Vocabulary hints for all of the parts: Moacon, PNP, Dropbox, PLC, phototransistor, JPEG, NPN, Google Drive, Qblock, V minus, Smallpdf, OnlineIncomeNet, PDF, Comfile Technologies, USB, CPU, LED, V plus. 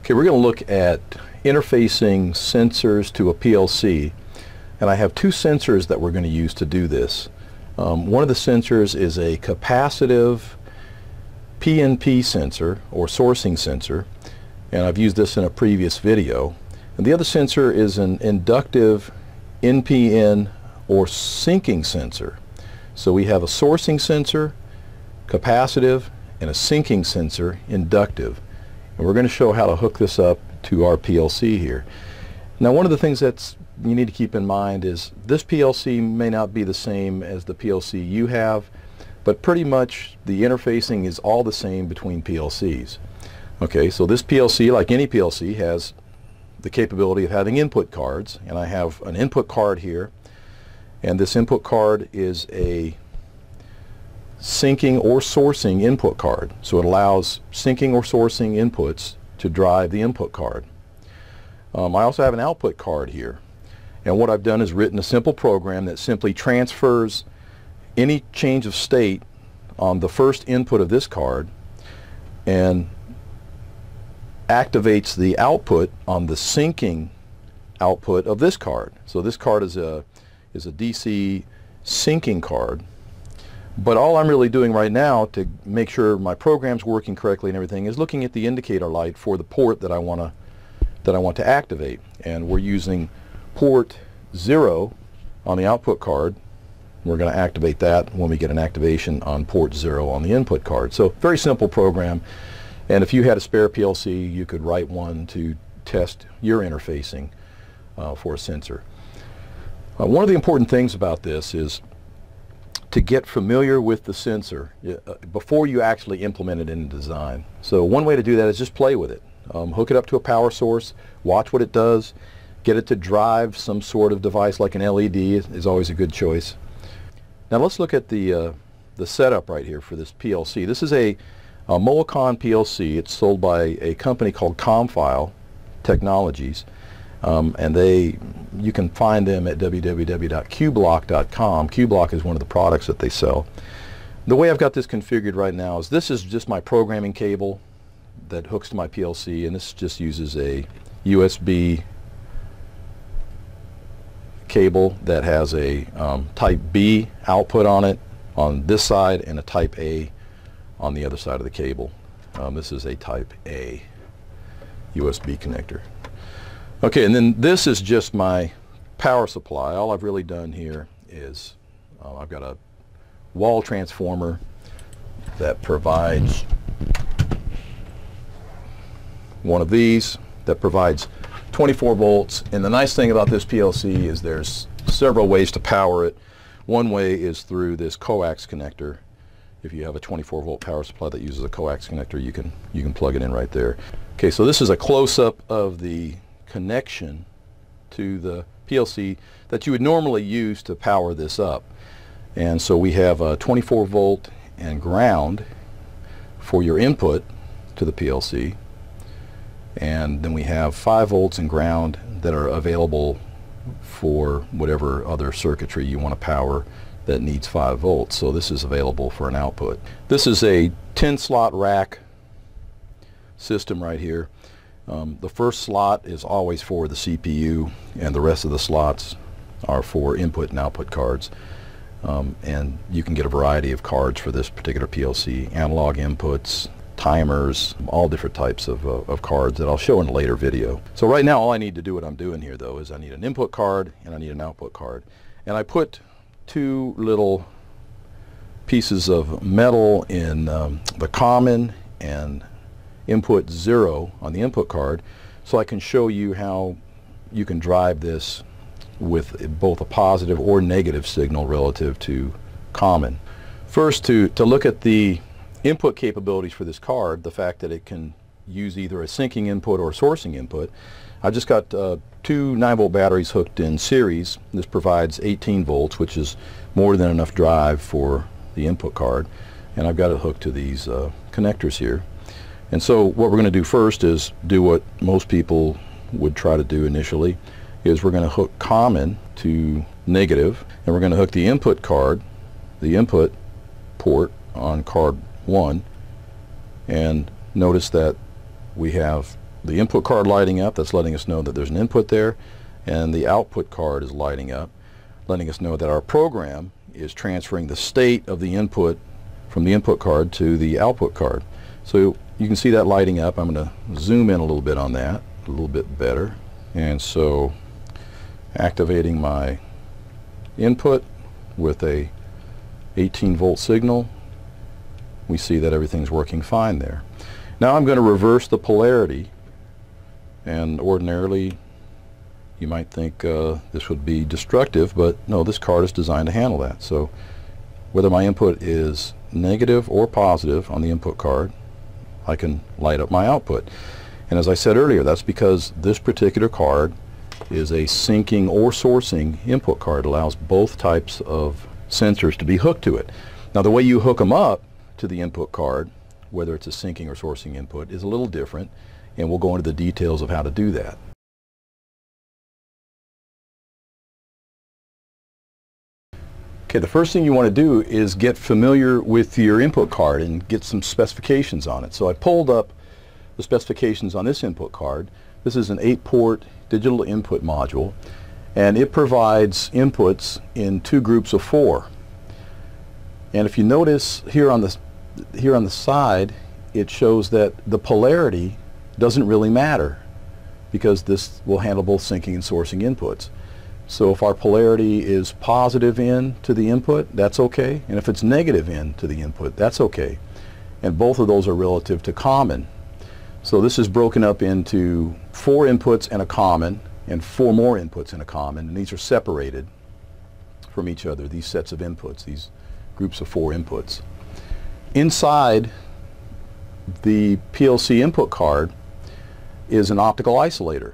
Okay, we're going to look at interfacing sensors to a PLC, and I have two sensors that we're going to use to do this. One of the sensors is a capacitive PNP sensor or sourcing sensor, and I've used this in a previous video. And the other sensor is an inductive NPN or syncing sensor. So we have a sourcing sensor, capacitive, and a syncing sensor, inductive. And we're going to show how to hook this up to our PLC here. Now, one of the things that you need to keep in mind is this PLC may not be the same as the PLC you have, but pretty much the interfacing is all the same between PLCs. Okay, so this PLC, like any PLC, has the capability of having input cards, and I have an input card here, and this input card is a syncing or sourcing input card, so it allows syncing or sourcing inputs to drive the input card. I also have an output card here, and what I've done is written a simple program that simply transfers any change of state on the first input of this card and activates the output on the syncing output of this card. So this card is a DC syncing card. But all I'm really doing right now to make sure my program's working correctly and everything is looking at the indicator light for the port that I want to activate. And we're using port 0 on the output card. We're going to activate that when we get an activation on port 0 on the input card. So very simple program. And if you had a spare PLC, you could write one to test your interfacing for a sensor. One of the important things about this is to get familiar with the sensor before you actually implement it in design. So one way to do that is just play with it. Hook it up to a power source, watch what it does, get it to drive some sort of device like an LED is always a good choice. Now let's look at the setup right here for this PLC. This is a Moacon PLC. It's sold by a company called Comfile Technologies, and you can find them at www.qblock.com. Qblock is one of the products that they sell. The way I've got this configured right now is this is just my programming cable that hooks to my PLC, and this just uses a USB cable that has a type B output on it on this side and a type A on the other side of the cable. This is a type A USB connector. Okay, and then this is just my power supply. All I've really done here is I've got a wall transformer that provides one of these that provides 24 volts. And the nice thing about this PLC is there's several ways to power it. One way is through this coax connector. If you have a 24-volt power supply that uses a coax connector, you can plug it in right there. Okay, so this is a close-up of the connection to the PLC that you would normally use to power this up. And so we have a 24-volt and ground for your input to the PLC, and then we have 5 volts and ground that are available for whatever other circuitry you want to power that needs 5 volts. So this is available for an output. This is a 10-slot rack system right here. The first slot is always for the CPU, and the rest of the slots are for input and output cards. And you can get a variety of cards for this particular PLC, analog inputs, timers, all different types of cards that I'll show in a later video. So right now all I need to do what I'm doing here though is I need an input card and I need an output card. And I put two little pieces of metal in the common and input 0 on the input card, so I can show you how you can drive this with both a positive or negative signal relative to common. First, to look at the input capabilities for this card, the fact that it can use either a syncing input or a sourcing input, I just got two 9-volt batteries hooked in series. This provides 18 volts, which is more than enough drive for the input card, and I've got it hooked to these connectors here. And so what we're going to do first is do what most people would try to do initially, is we're going to hook common to negative, and we're going to hook the input card, the input port on card 1, and notice that we have the input card lighting up, that's letting us know that there's an input there, and the output card is lighting up, letting us know that our program is transferring the state of the input from the input card to the output card. So you can see that lighting up. I'm going to zoom in a little bit on that, a little bit better. And so activating my input with a 18-volt signal, we see that everything's working fine there. Now I'm going to reverse the polarity, and ordinarily you might think this would be destructive, but no, this card is designed to handle that. So whether my input is negative or positive on the input card, I can light up my output. And as I said earlier, that's because this particular card is a syncing or sourcing input card. It allows both types of sensors to be hooked to it. Now the way you hook them up to the input card, whether it's a syncing or sourcing input, is a little different, and we'll go into the details of how to do that. Okay, the first thing you want to do is get familiar with your input card and get some specifications on it. So I pulled up the specifications on this input card. This is an 8-port digital input module, and it provides inputs in 2 groups of 4. And if you notice here on the side, it shows that the polarity doesn't really matter because this will handle both syncing and sourcing inputs. So if our polarity is positive in to the input, that's okay. And if it's negative in to the input, that's okay. And both of those are relative to common. So this is broken up into 4 inputs and a common, and 4 more inputs and a common. And these are separated from each other, these sets of inputs, these groups of 4 inputs. Inside the PLC input card is an optical isolator.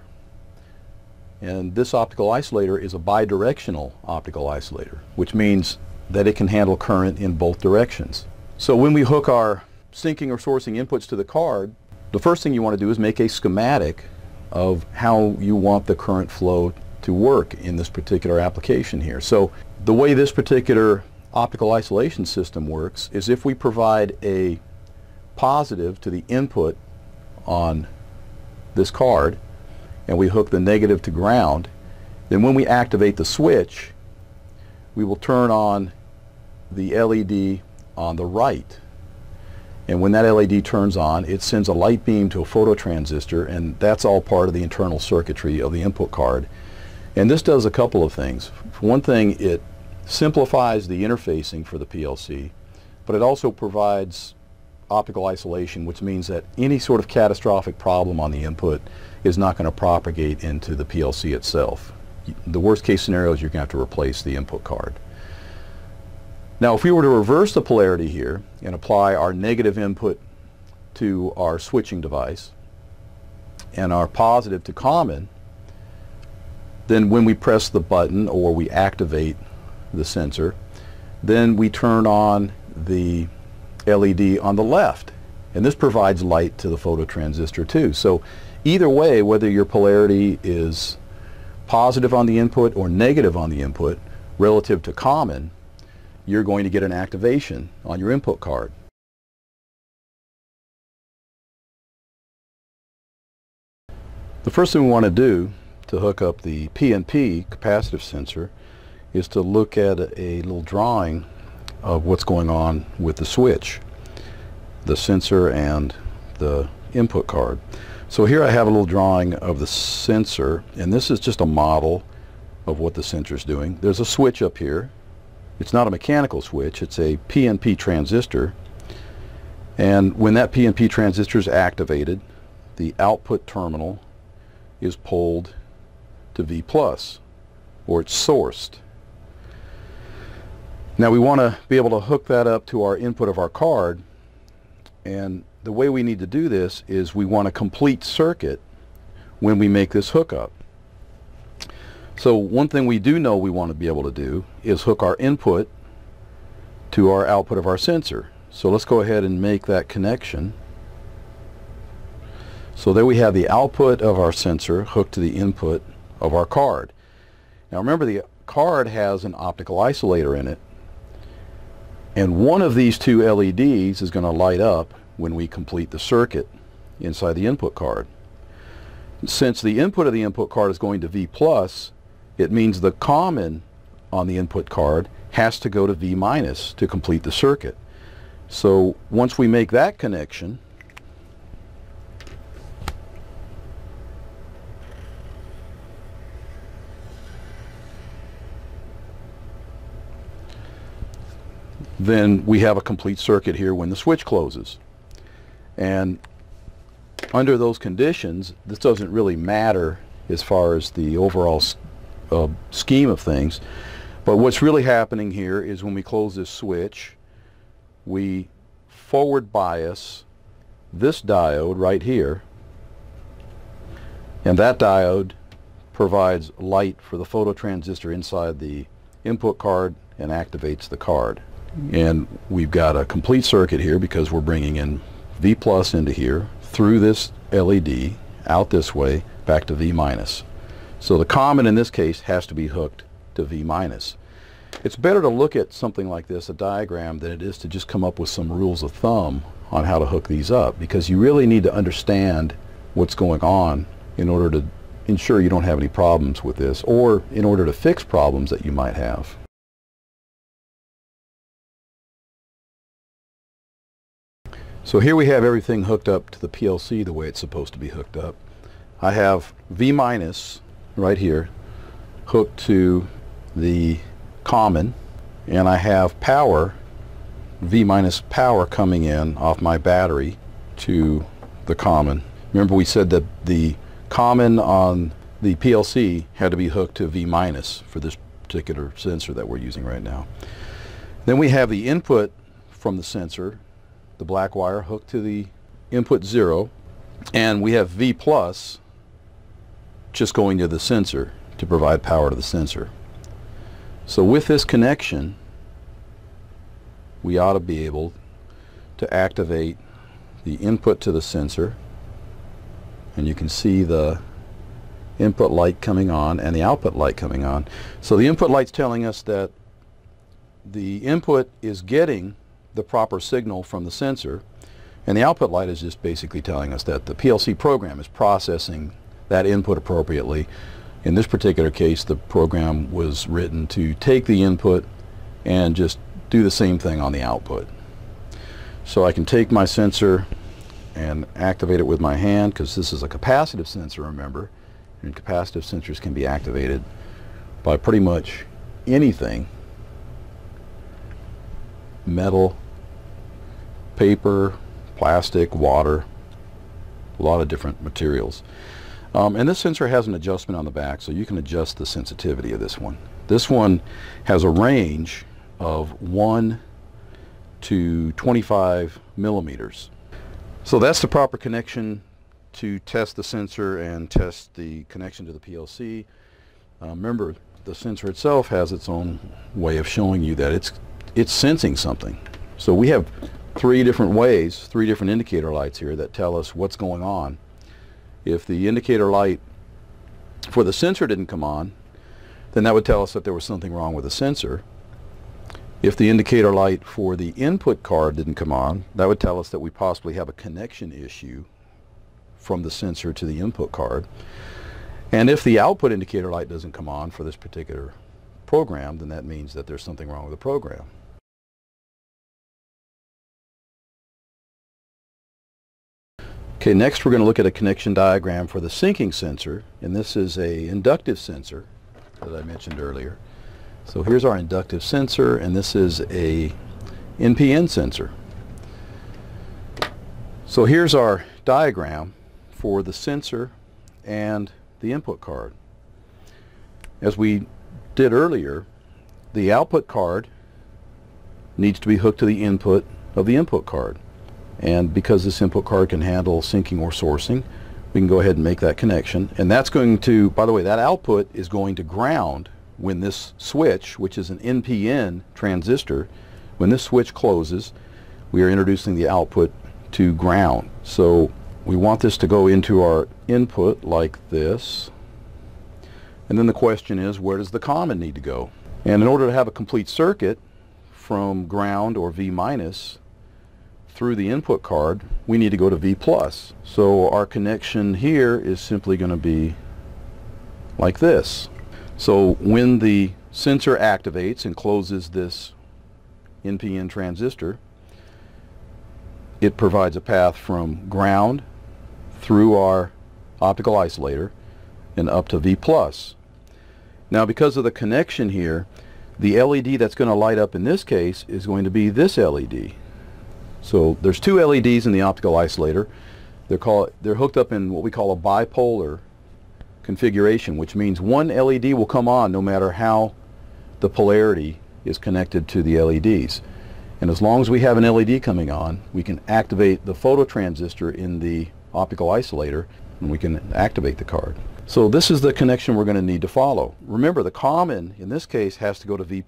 And this optical isolator is a bidirectional optical isolator, which means that it can handle current in both directions. So when we hook our syncing or sourcing inputs to the card, the first thing you want to do is make a schematic of how you want the current flow to work in this particular application here. So the way this particular optical isolation system works is if we provide a positive to the input on this card, and we hook the negative to ground, then when we activate the switch, we will turn on the LED on the right. And when that LED turns on, it sends a light beam to a phototransistor, and that's all part of the internal circuitry of the input card. And this does a couple of things. For one thing, it simplifies the interfacing for the PLC, but it also provides optical isolation, which means that any sort of catastrophic problem on the input is not going to propagate into the PLC itself. The worst case scenario is you're going to have to replace the input card. Now if we were to reverse the polarity here and apply our negative input to our switching device and our positive to common, then when we press the button or we activate the sensor, then we turn on the LED on the left, and this provides light to the phototransistor too. So either way, whether your polarity is positive on the input or negative on the input relative to common, you're going to get an activation on your input card. The first thing we want to do to hook up the PNP capacitive sensor is to look at a little drawing of what's going on with the switch, the sensor and the input card. So here I have a little drawing of the sensor, and this is just a model of what the sensor is doing. There's a switch up here. It's not a mechanical switch, it's a PNP transistor, and when that PNP transistor is activated, the output terminal is pulled to V+, or it's sourced. Now we want to be able to hook that up to our input of our card, and the way we need to do this is we want a complete circuit when we make this hookup. So one thing we do know we want to be able to do is hook our input to our output of our sensor. So let's go ahead and make that connection. So there we have the output of our sensor hooked to the input of our card. Now remember, the card has an optical isolator in it, and one of these 2 LEDs is going to light up when we complete the circuit inside the input card. Since the input of the input card is going to V plus, it means the common on the input card has to go to V minus to complete the circuit. So once we make that connection, then we have a complete circuit here when the switch closes. And under those conditions, this doesn't really matter as far as the overall scheme of things. But what's really happening here is when we close this switch, we forward bias this diode right here, and that diode provides light for the phototransistor inside the input card and activates the card. And we've got a complete circuit here because we're bringing in V plus into here, through this LED, out this way, back to V minus. So the common in this case has to be hooked to V minus. It's better to look at something like this, a diagram, than it is to just come up with some rules of thumb on how to hook these up, because you really need to understand what's going on in order to ensure you don't have any problems with this, or in order to fix problems that you might have. So here we have everything hooked up to the PLC the way it's supposed to be hooked up. I have V minus right here hooked to the common, and I have power, V minus power, coming in off my battery to the common. Remember, we said that the common on the PLC had to be hooked to V minus for this particular sensor that we're using right now. Then we have the input from the sensor, the black wire, hooked to the input 0, and we have V plus just going to the sensor to provide power to the sensor. So with this connection, we ought to be able to activate the input to the sensor, and you can see the input light coming on and the output light coming on. So the input light's telling us that the input is getting the proper signal from the sensor, and the output light is just basically telling us that the PLC program is processing that input appropriately. In this particular case, the program was written to take the input and just do the same thing on the output. So I can take my sensor and activate it with my hand, because this is a capacitive sensor, remember, and capacitive sensors can be activated by pretty much anything: metal, paper, plastic, water, a lot of different materials. And this sensor has an adjustment on the back, so you can adjust the sensitivity of this one. This one has a range of 1 to 25 millimeters. So that's the proper connection to test the sensor and test the connection to the PLC. Remember, the sensor itself has its own way of showing you that it's sensing something. So we have three different ways, three different indicator lights here that tell us what's going on. If the indicator light for the sensor didn't come on, then that would tell us that there was something wrong with the sensor. If the indicator light for the input card didn't come on, that would tell us that we possibly have a connection issue from the sensor to the input card. And if the output indicator light doesn't come on for this particular program, then that means that there's something wrong with the program. Okay, next we're going to look at a connection diagram for the sinking sensor, and this is an inductive sensor that I mentioned earlier. So here's our inductive sensor, and this is a NPN sensor. So here's our diagram for the sensor and the input card. As we did earlier, the output card needs to be hooked to the input of the input card. And because this input card can handle syncing or sourcing, we can go ahead and make that connection. And that's going to, by the way, that output is going to ground when this switch, which is an NPN transistor, when this switch closes, we are introducing the output to ground. So we want this to go into our input like this. And then the question is, where does the common need to go? And in order to have a complete circuit from ground or V minus through the input card, we need to go to V plus. So our connection here is simply going to be like this. So when the sensor activates and closes this NPN transistor, it provides a path from ground through our optical isolator and up to V+. Now, because of the connection here, the LED that's going to light up in this case is going to be this LED. So there's two LEDs in the optical isolator. They're hooked up in what we call a bipolar configuration, which means one LED will come on no matter how the polarity is connected to the LEDs. And as long as we have an LED coming on, we can activate the phototransistor in the optical isolator and we can activate the card. So this is the connection we're going to need to follow. Remember, the common in this case has to go to V+.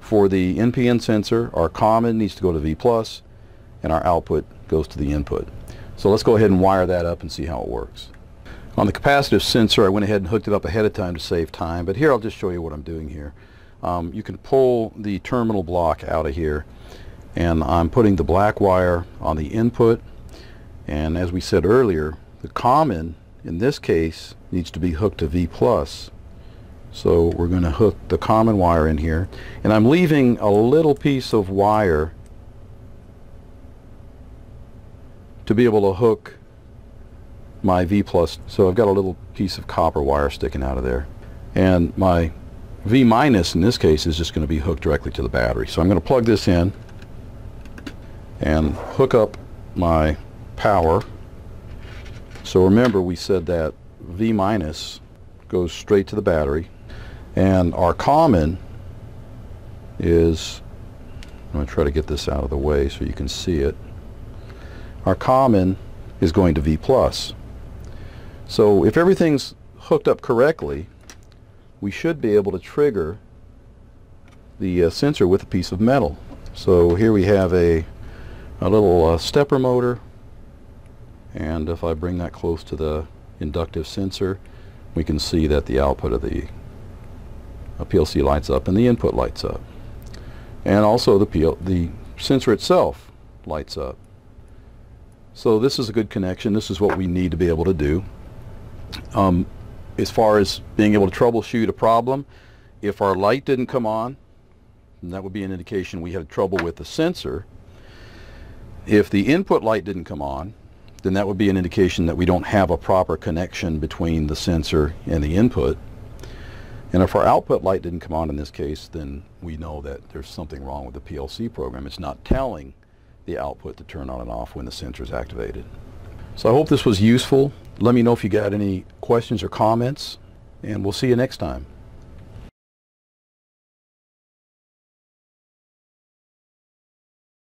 For the NPN sensor, our common needs to go to V+, and our output goes to the input. So let's go ahead and wire that up and see how it works. On the capacitive sensor, I went ahead and hooked it up ahead of time to save time, but here I'll just show you what I'm doing here. You can pull the terminal block out of here, and I'm putting the black wire on the input, and as we said earlier, the common in this case needs to be hooked to V+. So we're going to hook the common wire in here, and I'm leaving a little piece of wire to be able to hook my V+. So I've got a little piece of copper wire sticking out of there, and my V- in this case is just going to be hooked directly to the battery. So I'm going to plug this in and hook up my power. So remember, we said that V minus goes straight to the battery, and our common is, I'm going to try to get this out of the way so you can see it, our common is going to V plus. So if everything's hooked up correctly, we should be able to trigger the sensor with a piece of metal. So here we have a little stepper motor, and if I bring that close to the inductive sensor, we can see that the output of the PLC lights up and the input lights up, and also the sensor itself lights up. So this is a good connection. This is what we need to be able to do. As far as being able to troubleshoot a problem, if our light didn't come on, that would be an indication we had trouble with the sensor. If the input light didn't come on, then that would be an indication that we don't have a proper connection between the sensor and the input. And if our output light didn't come on in this case, then we know that there's something wrong with the PLC program. It's not telling the output to turn on and off when the sensor is activated. So I hope this was useful. Let me know if you got any questions or comments, and we'll see you next time.